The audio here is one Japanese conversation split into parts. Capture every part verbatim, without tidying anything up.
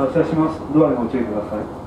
発車します。ドアにご注意ください。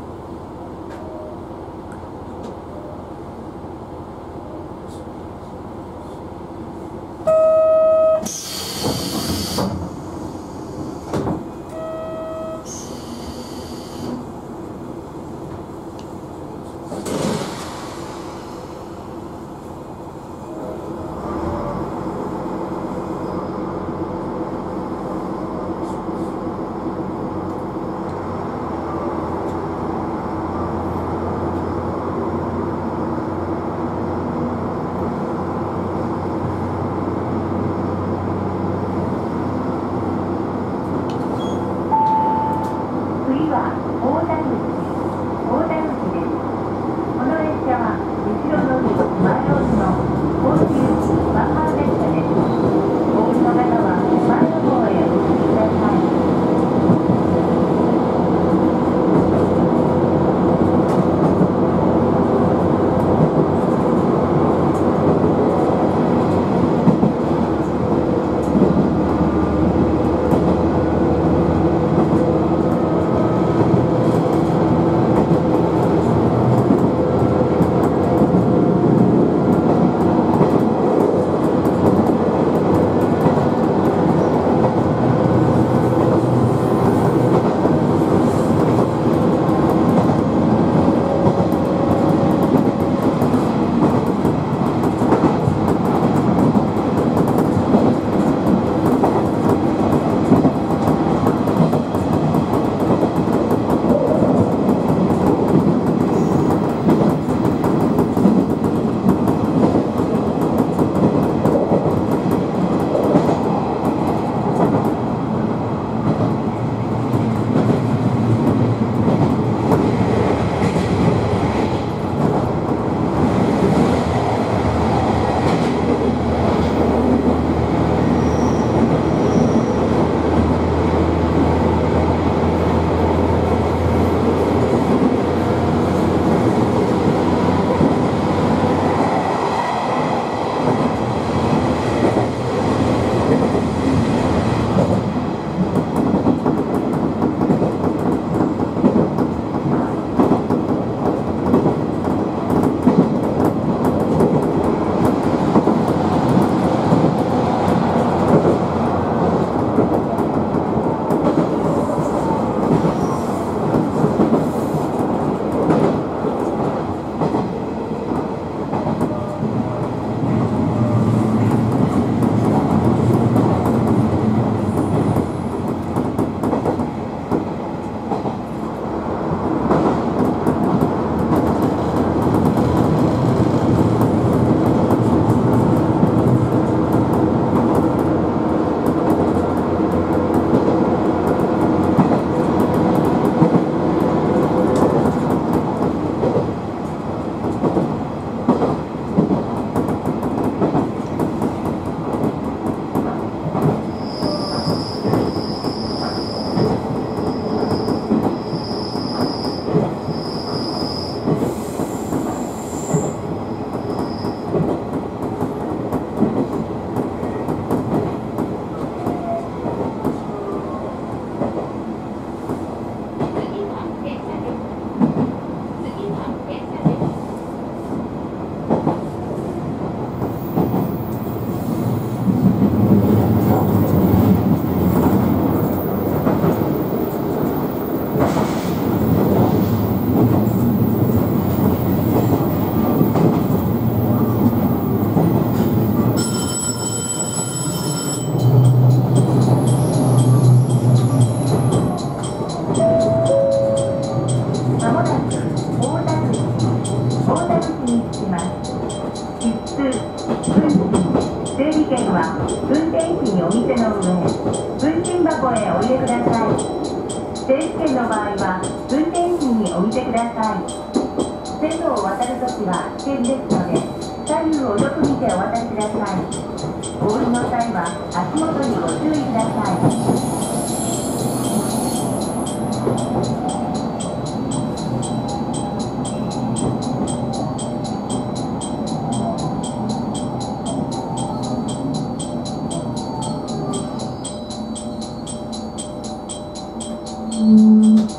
Mm-hmm.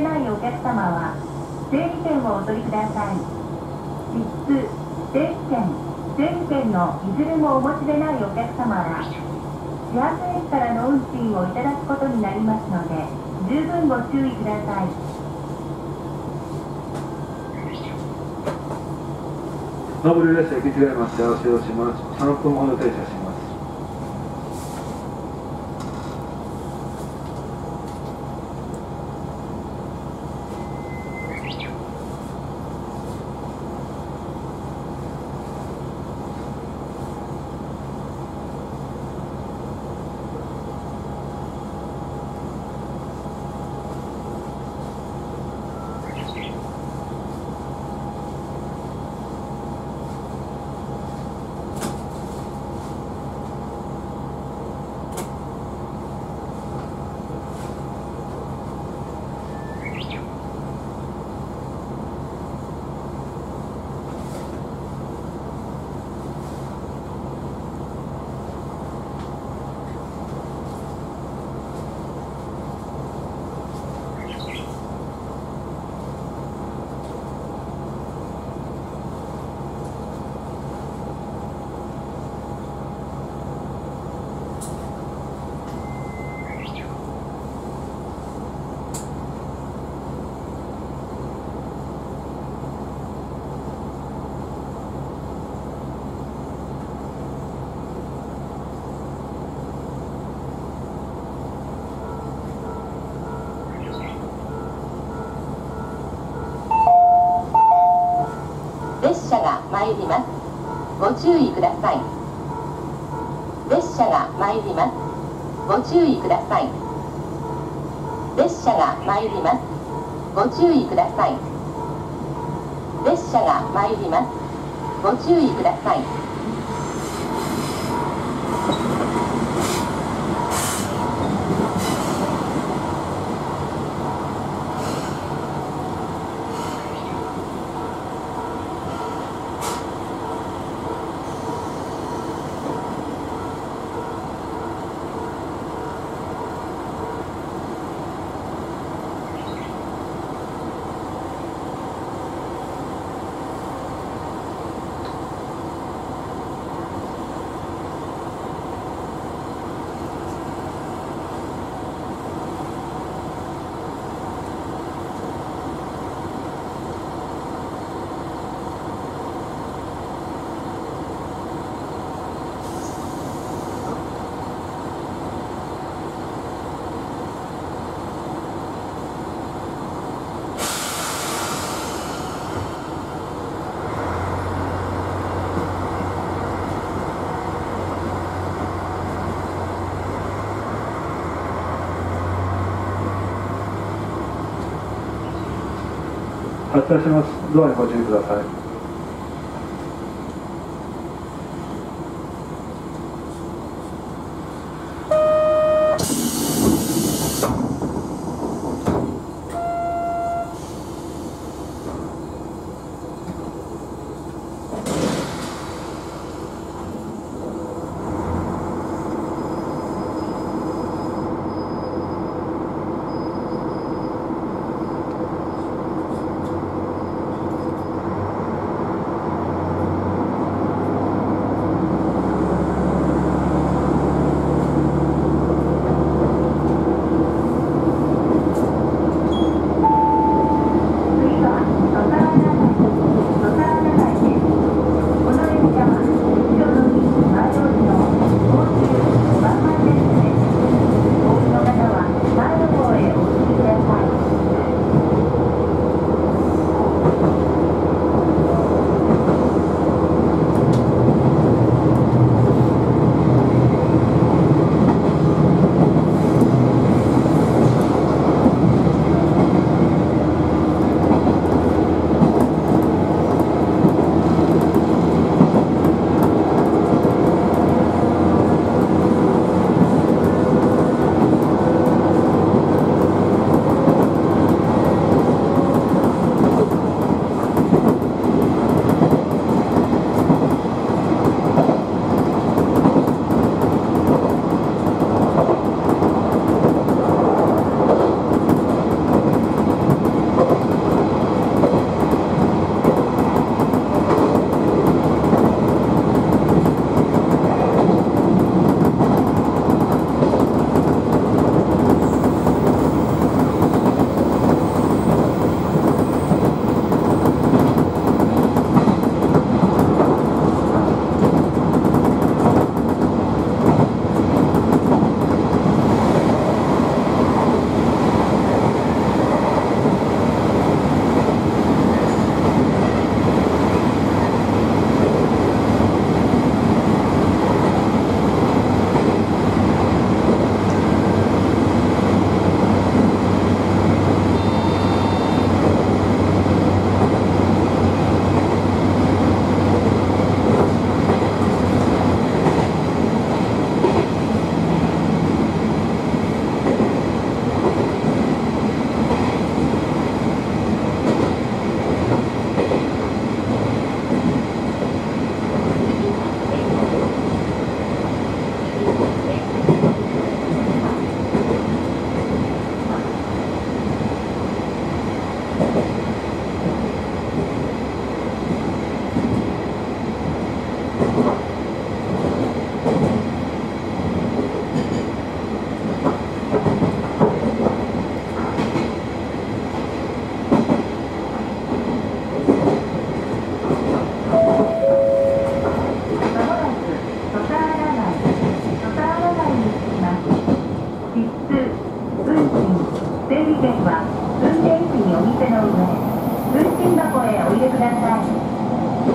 れないお客様は整理券をお取りください。切符、整理券、整理券のいずれもお持ちでないお客様は始発駅からの運賃をいただくことになりますので十分ご注意ください。上り列車行き違いまして、お使用します。さんぷんほど停車します。列車が参ります。ご注意ください。列車が参ります。ご注意ください。列車が参ります。ご注意ください。列車が参ります。ご注意ください。発車します。ドアにご注意ください。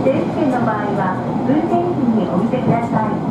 停止券の場合は運転席にお見せください。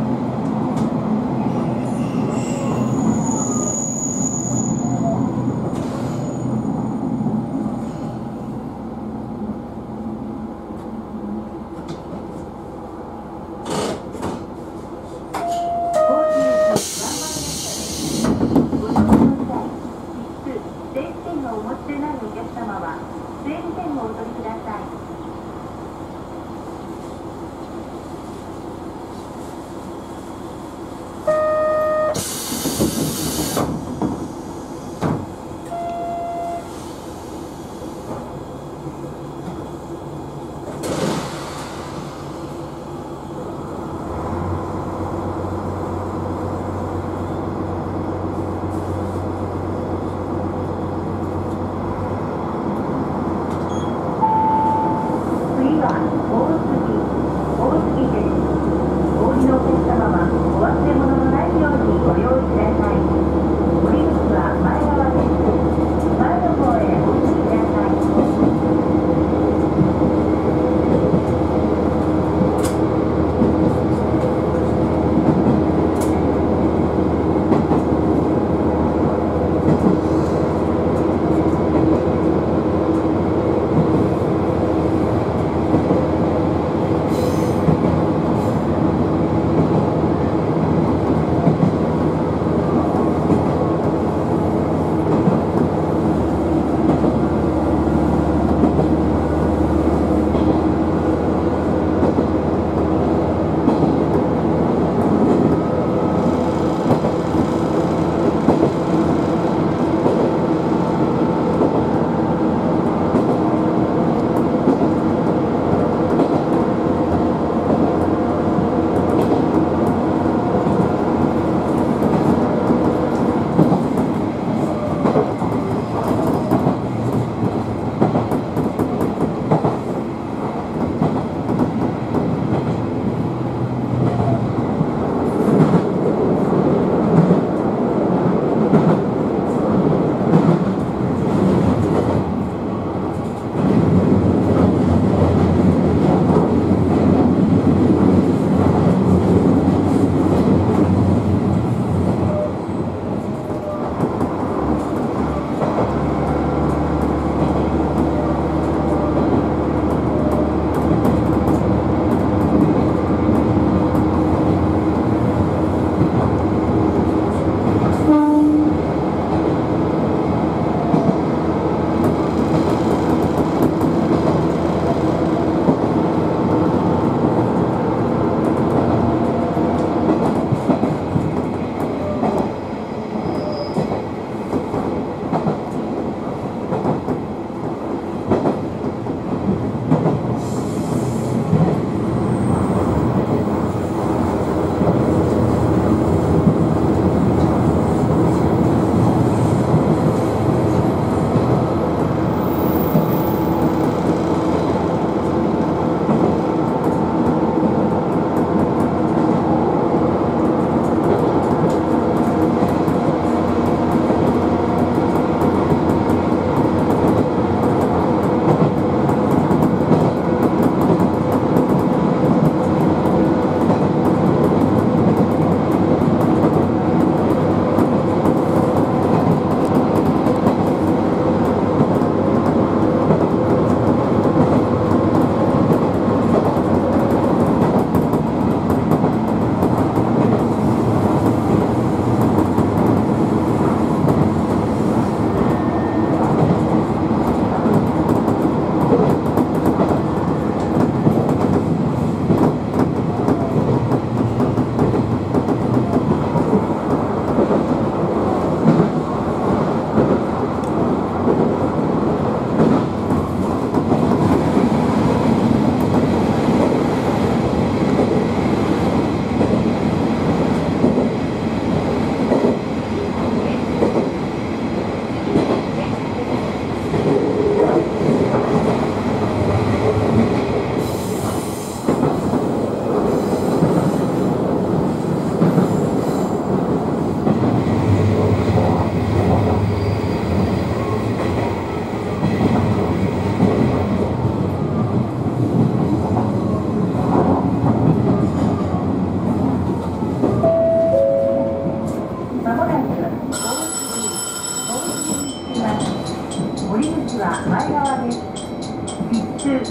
整理券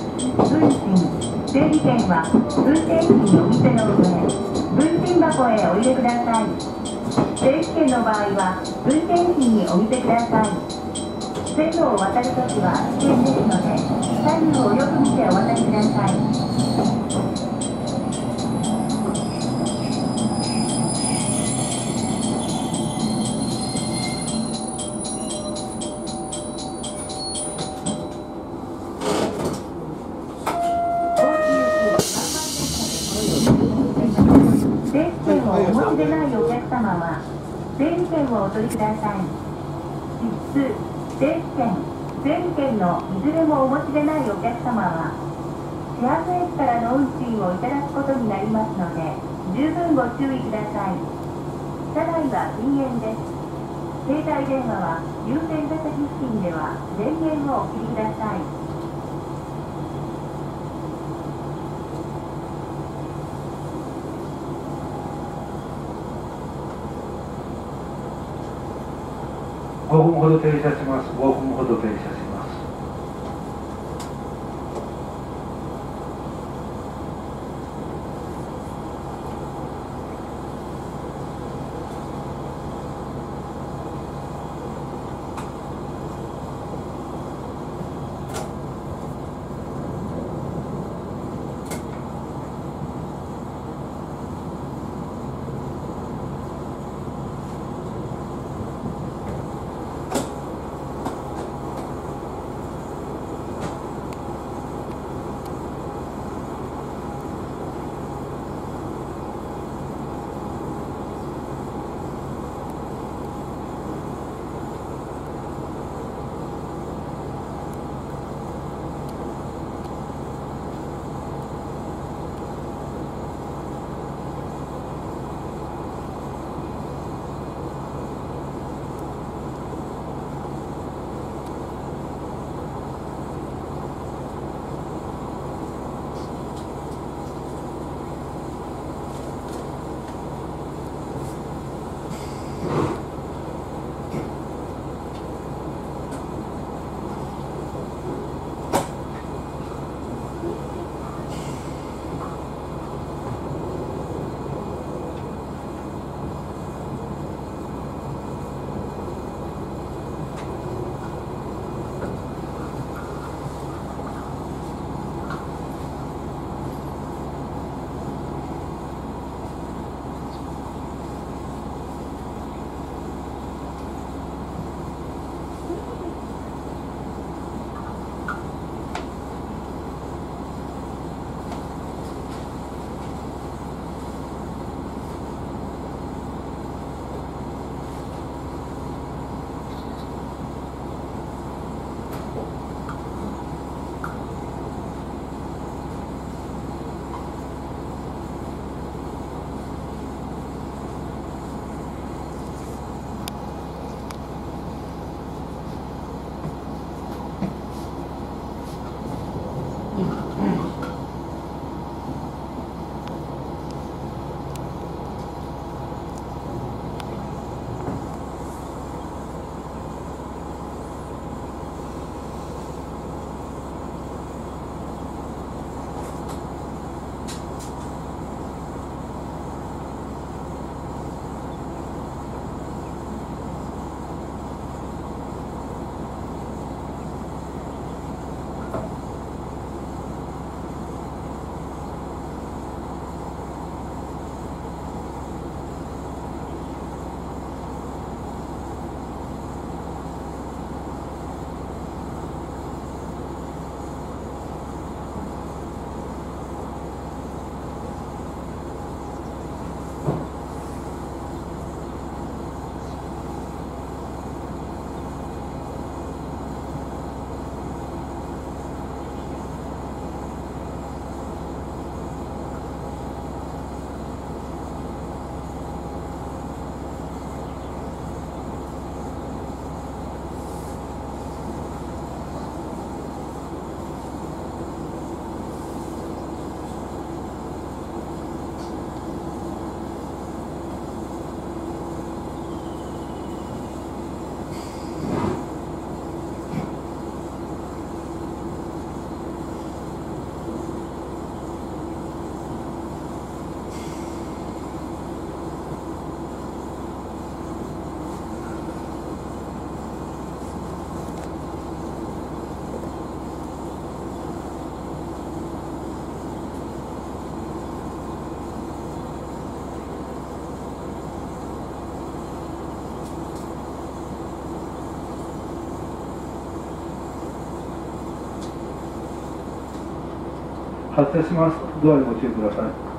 は運転席お店の上、運賃箱へお入れください。整理券の場合は運転席にお見せください。線路を渡るときは危険ですので、左右をよく見てお渡りください。お取りください。実質、整理券、整理券のいずれもお持ちでないお客様は、始発駅からの運賃をいただくことになりますので、十分ご注意ください。車内は禁煙です。携帯電話は優先座席付近では電源をお切りください。ごふんほど停車します。ごふんほど停車します。発車します。ドアにご注意ください。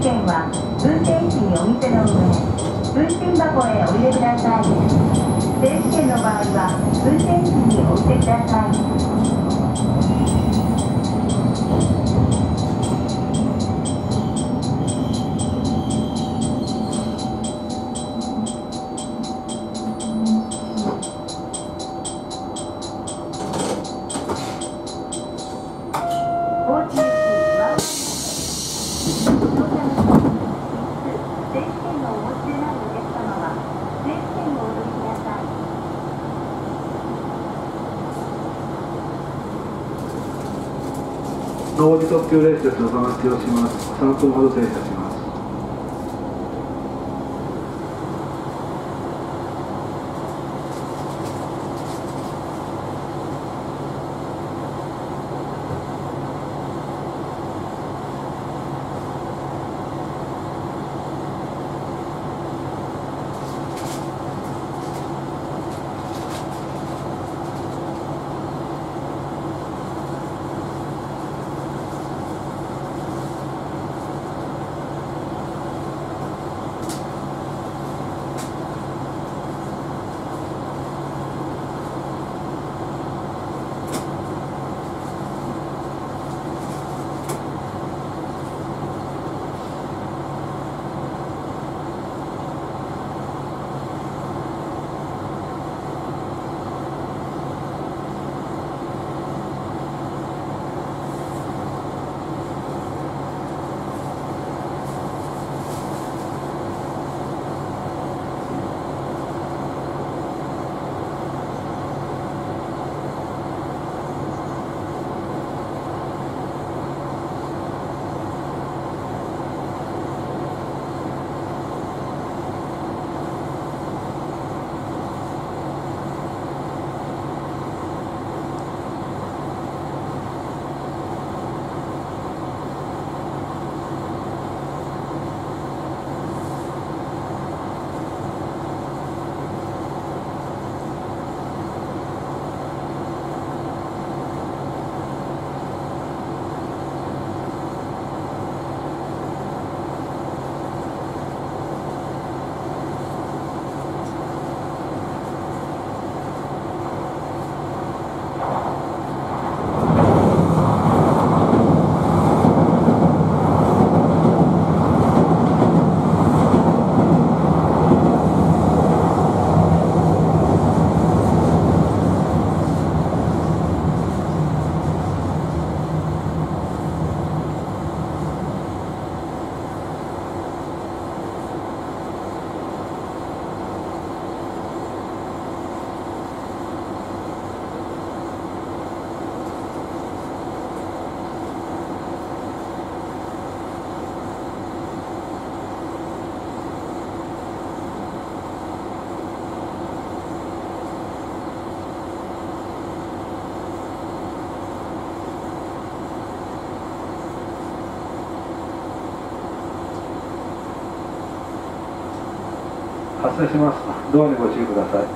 券は運転機にお店の上、運転箱へお入れください。整理券の場合は運転機にお入れください。 上り特急列車のお話をします。さんぷんほど停車します。発車します。ドアにご注意ください。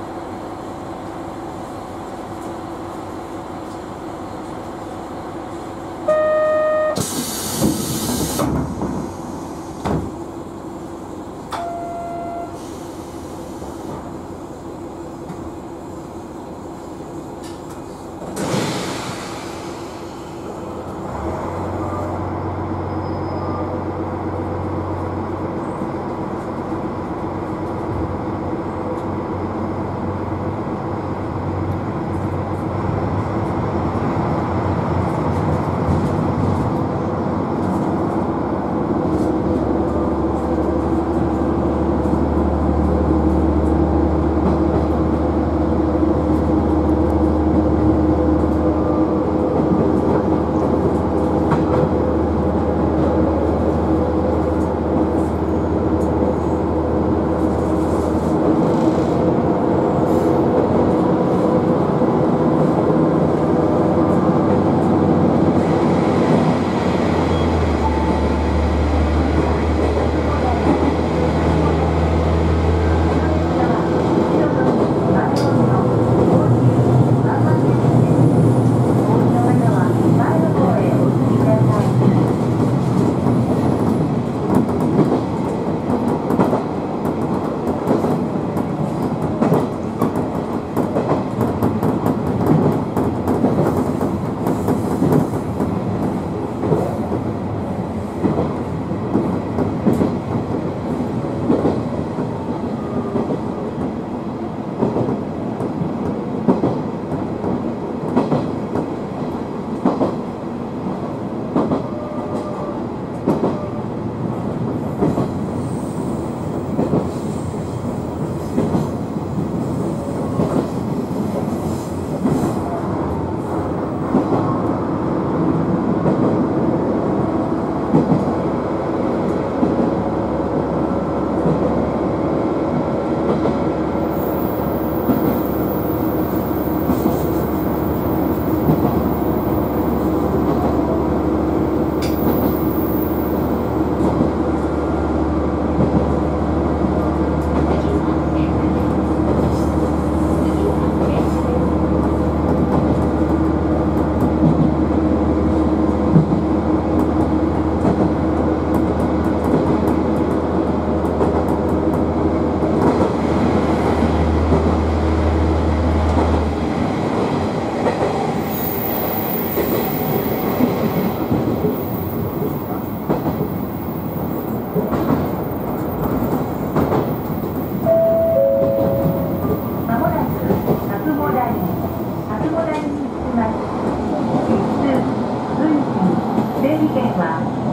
運転機お店の上で運賃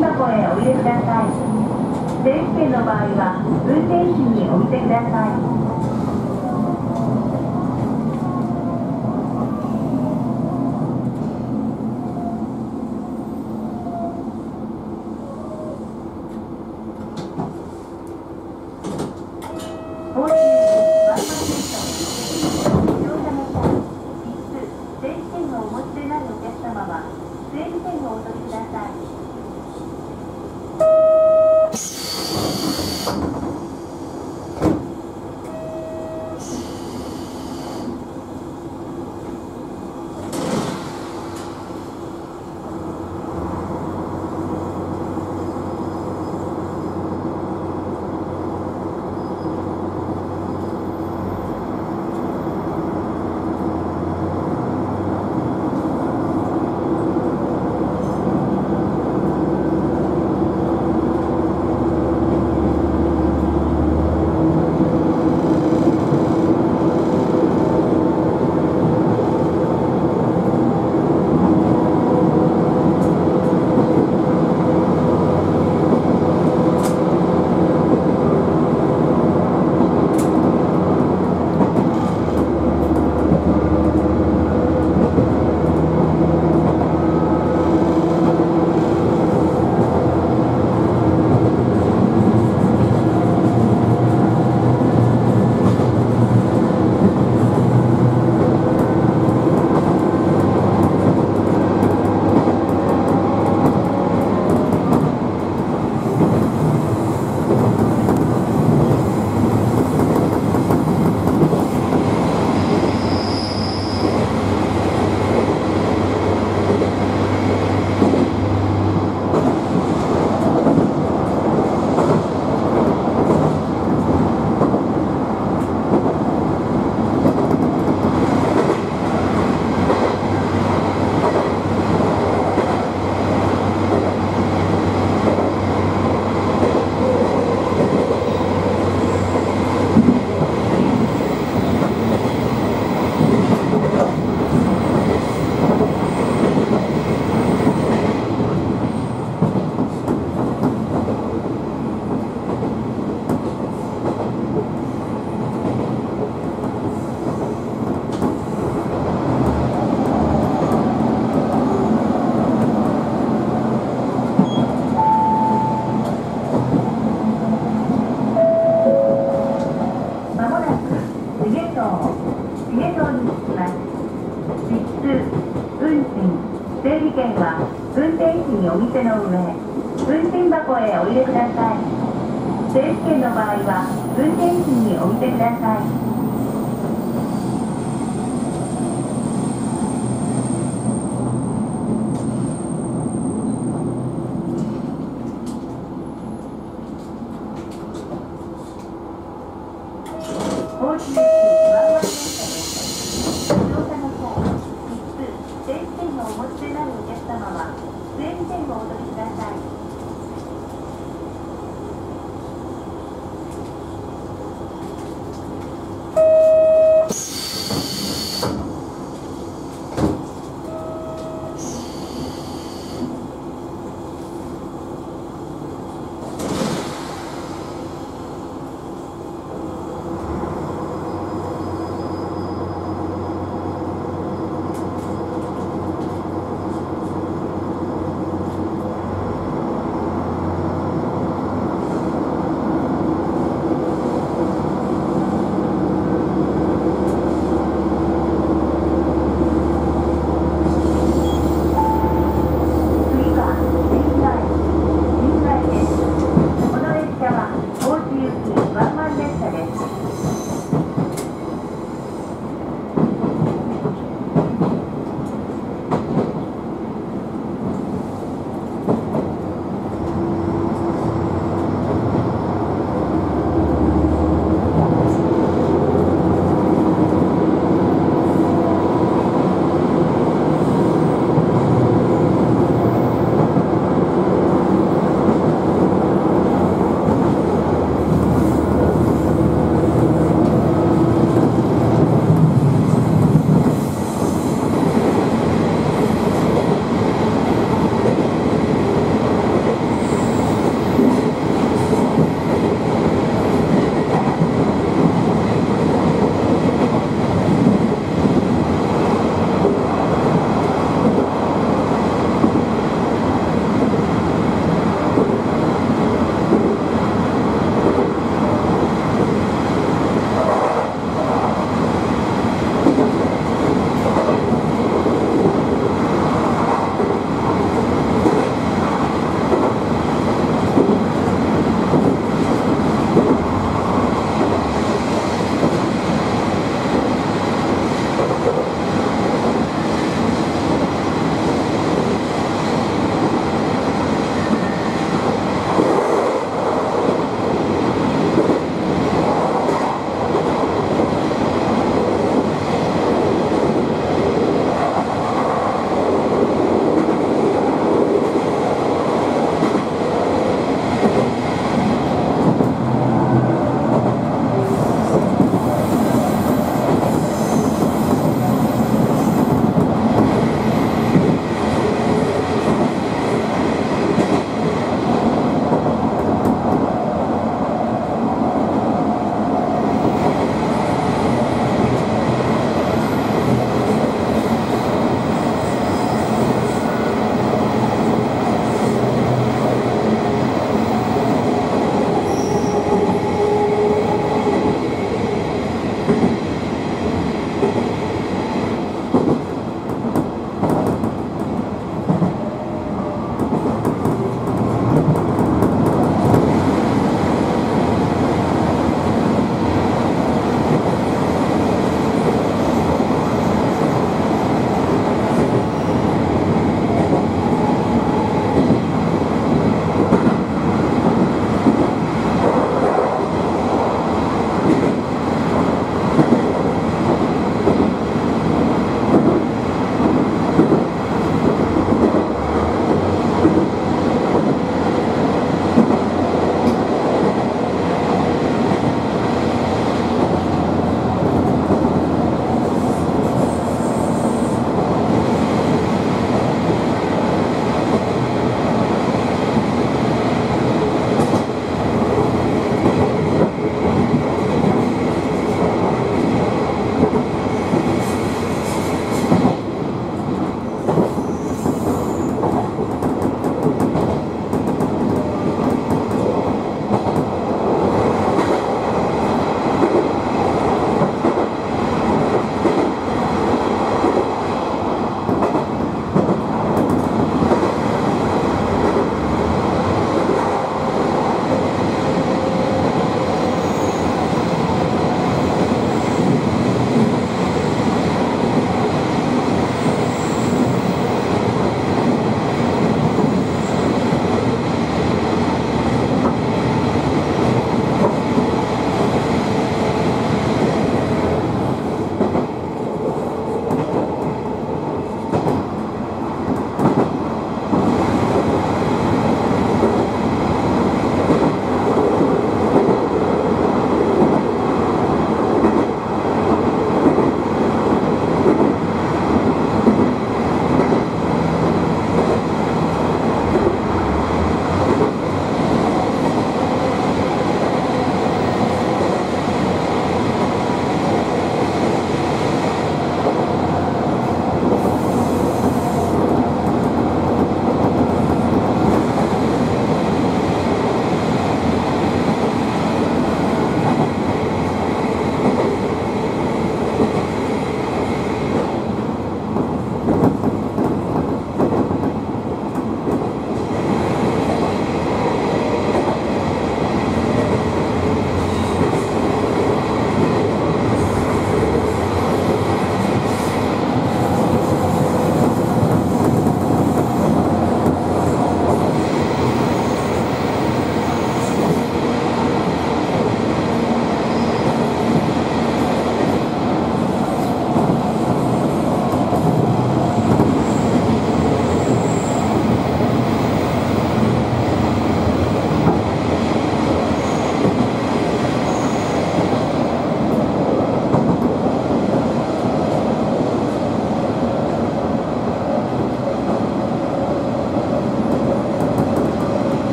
箱へお入れください。電子券の場合は運転士にお見せください。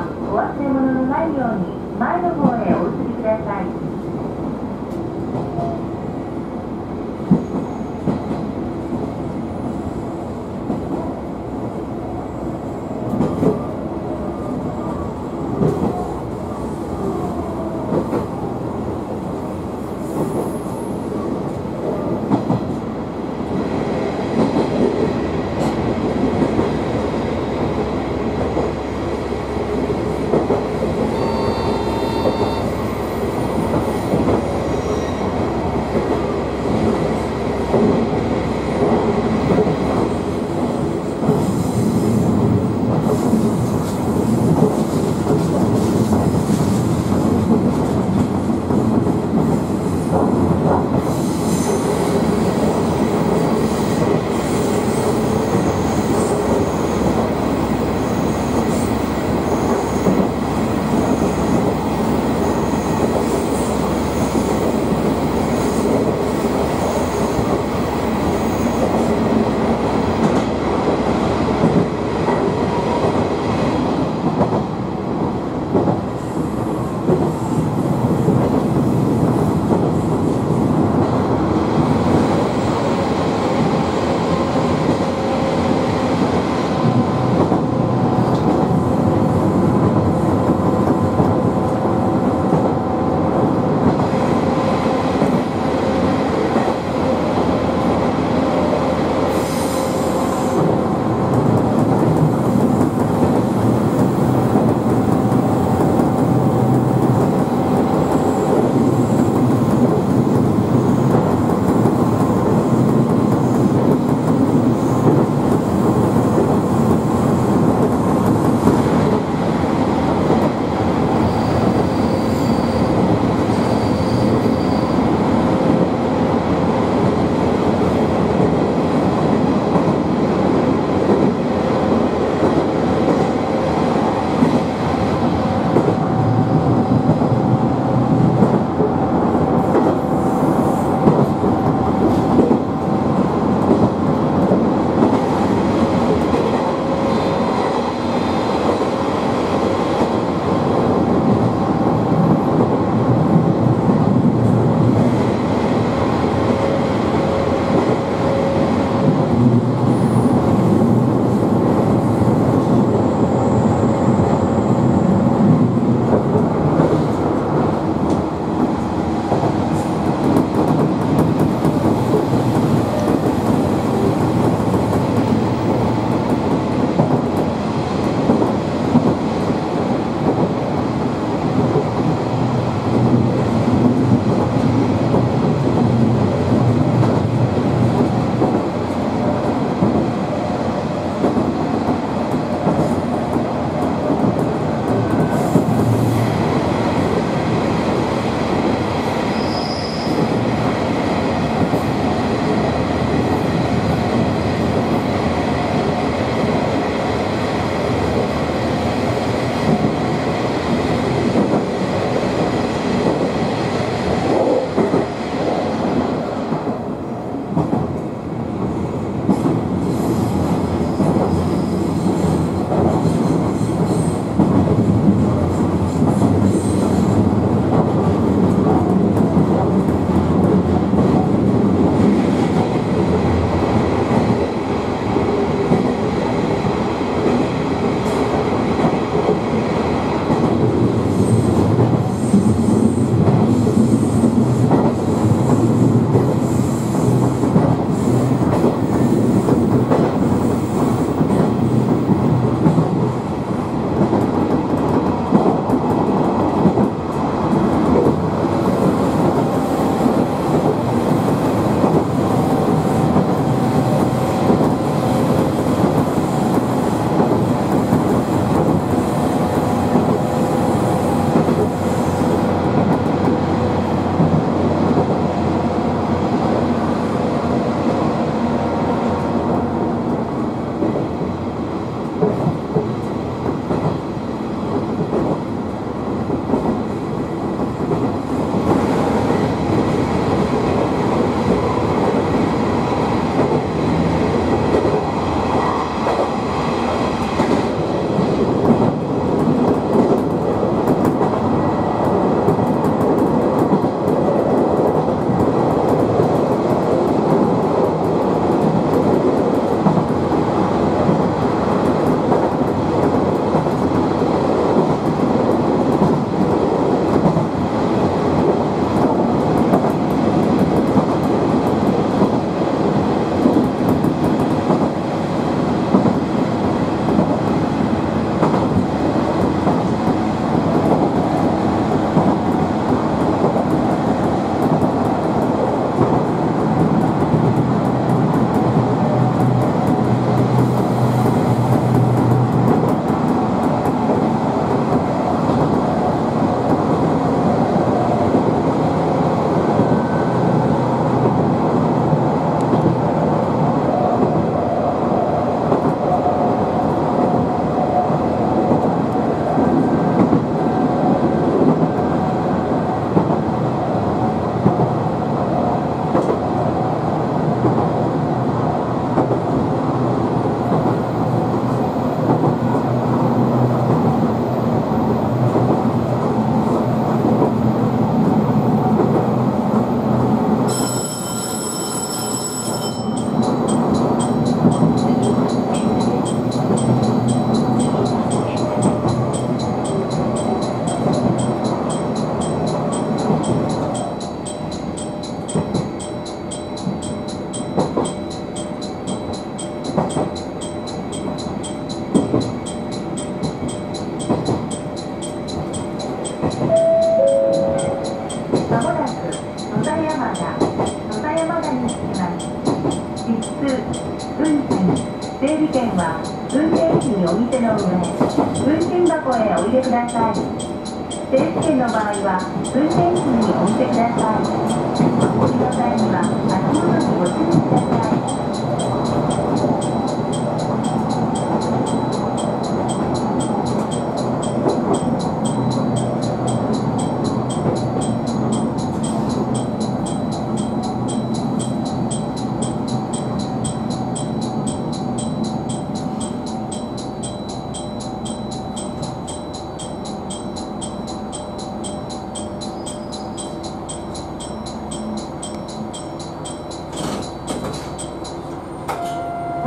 はお忘れ物のないように前の方へお移りください。のお店の上、運転箱へお入れください。定期券の場合は、運転席にお入れください。お降りの際には、先ほどにご注意ください。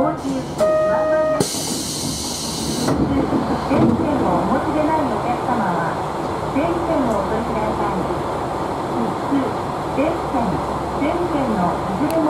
定期券をお持ちでないお客様は定期券をお取りください。普通定期券、定期券のいずれも